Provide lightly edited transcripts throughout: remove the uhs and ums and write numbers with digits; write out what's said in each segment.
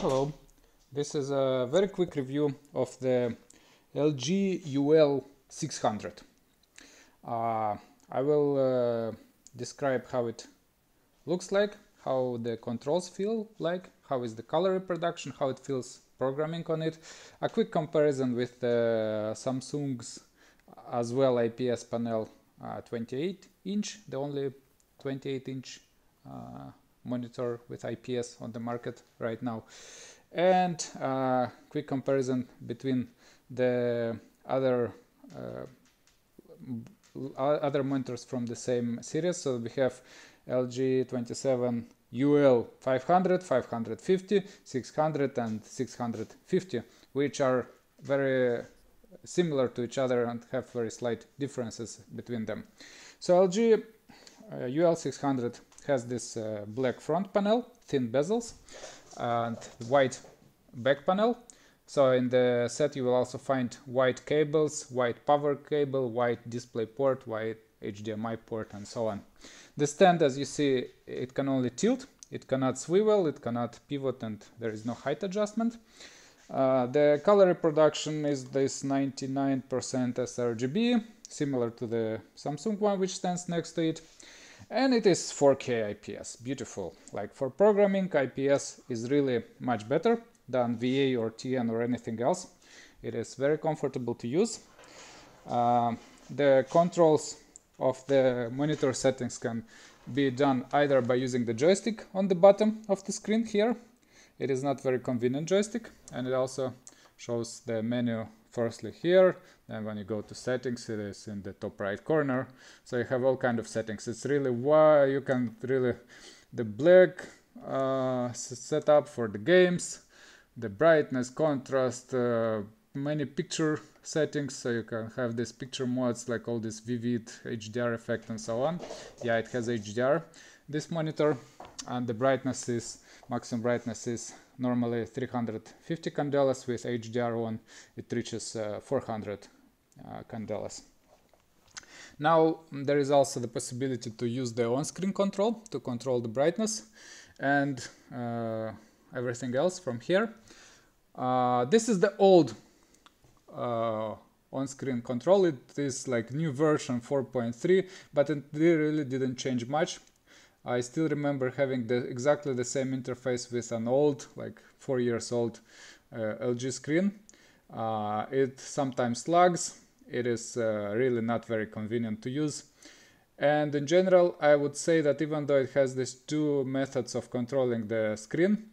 Hello, this is a very quick review of the LG UL600. I will describe how it looks like, how the controls feel like, how is the color reproduction, how it feels programming on it, a quick comparison with Samsung's as well IPS panel 28-inch, the only 28-inch monitor with IPS on the market right now, and quick comparison between the other monitors from the same series. So we have LG 27UL600, 550, 600 and 650, which are very similar to each other and have very slight differences between them. So LG UL600 has this black front panel, thin bezels, and white back panel. So in the set you will also find white cables, white power cable, white display port, white HDMI port, and so on. The stand, as you see, it can only tilt, it cannot swivel, it cannot pivot, and there is no height adjustment. The color reproduction is this 99% sRGB, similar to the Samsung one which stands next to it. And it is 4K IPS, beautiful. Like for programming, IPS is really much better than VA or TN or anything else. It is very comfortable to use. The controls of the monitor settings can be done either by using the joystick on the bottom of the screen here. It is not very convenient joystick, and it also shows the menu firstly here, then when you go to settings it is in the top right corner. So you have all kind of settings. It's really why you can really the black setup for the games, the brightness, contrast, many picture settings, so you can have these picture modes like all this vivid HDR effect and so on. Yeah, it has HDR, this monitor, and the brightness is maximum brightness is normally 350 candelas. With HDR on it reaches 400 candelas. Now there is also the possibility to use the on-screen control to control the brightness and everything else from here. This is the old on-screen control. It is like new version 4.3, but it really didn't change much. I still remember having exactly the same interface with an old, like 4 years old LG screen. It sometimes lags, it is really not very convenient to use. And in general, I would say that even though it has these two methods of controlling the screen,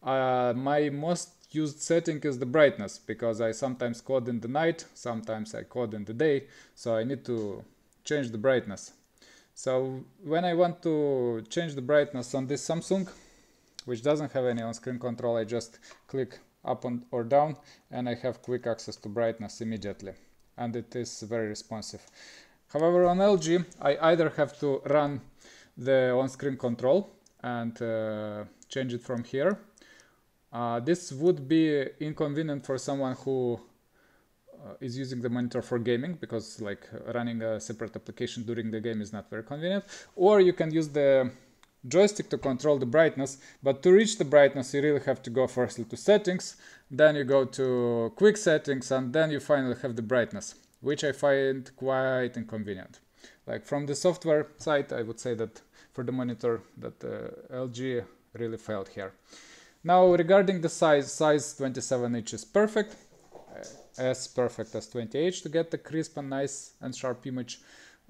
my most used setting is the brightness, because I sometimes code in the night, sometimes I code in the day, so I need to change the brightness. So when I want to change the brightness on this Samsung, which doesn't have any on-screen control, I just click up or down and I have quick access to brightness immediately, and it is very responsive. However, on LG I either have to run the on-screen control and change it from here. This would be inconvenient for someone who is using the monitor for gaming, because like running a separate application during the game is not very convenient. Or you can use the joystick to control the brightness, but to reach the brightness you really have to go firstly to settings, then you go to quick settings, and then you finally have the brightness, which I find quite inconvenient. Like from the software side, I would say that for the monitor that LG really failed here. Now regarding the size 27 inch is perfect, as perfect as 28 to get the crisp and nice and sharp image.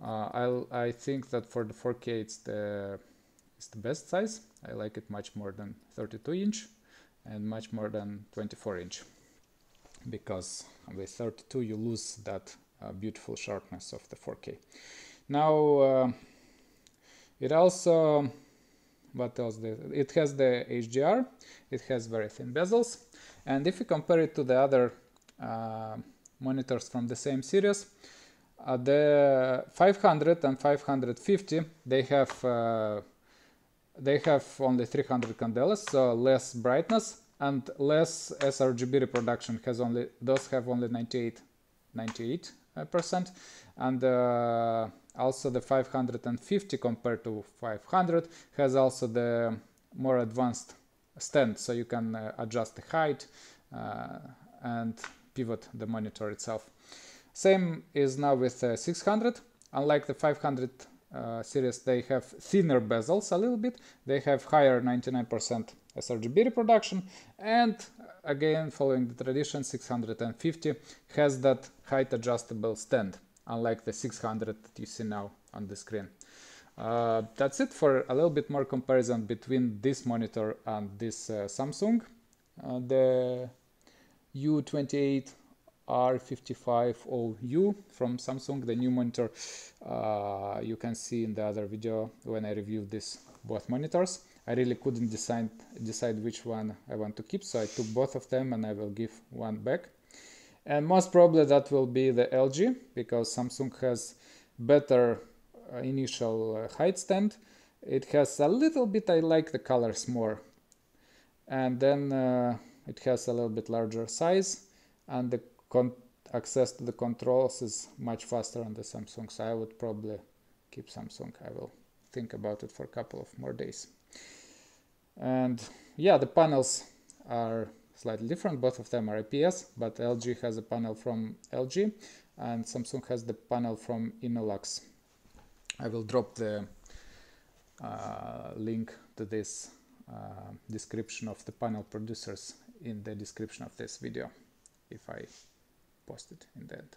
I think that for the 4K it's the best size. I like it much more than 32 inch and much more than 24 inch, because with 32 you lose that beautiful sharpness of the 4K. Now it also, what else? It has the HDR, it has very thin bezels, and if you compare it to the other monitors from the same series, the 500 and 550, they have only 300 candelas, so less brightness and less sRGB reproduction. Those have only 98%, and also the 550 compared to 500 has also the more advanced stand, so you can adjust the height and pivot the monitor itself. Same is now with 600. Unlike the 500 series, they have thinner bezels a little bit. They have higher 99% sRGB reproduction, and again, following the tradition, 650 has that height adjustable stand, unlike the 600 that you see now on the screen. That's it for a little bit more comparison between this monitor and this Samsung, the U28R550U from Samsung, the new monitor you can see in the other video when I reviewed this both monitors. I really couldn't decide which one I want to keep, so I took both of them and I will give one back. And most probably that will be the LG, because Samsung has better initial height stand. It has a little bit, I like the colors more. And then it has a little bit larger size, and the access to the controls is much faster on the Samsung, so I would probably keep Samsung. I will think about it for a couple of more days. And yeah, the panels are slightly different. Both of them are IPS, but LG has a panel from LG and Samsung has the panel from Innolux. I will drop the link to this description of the panel producers in the description of this video, if I post it in the end.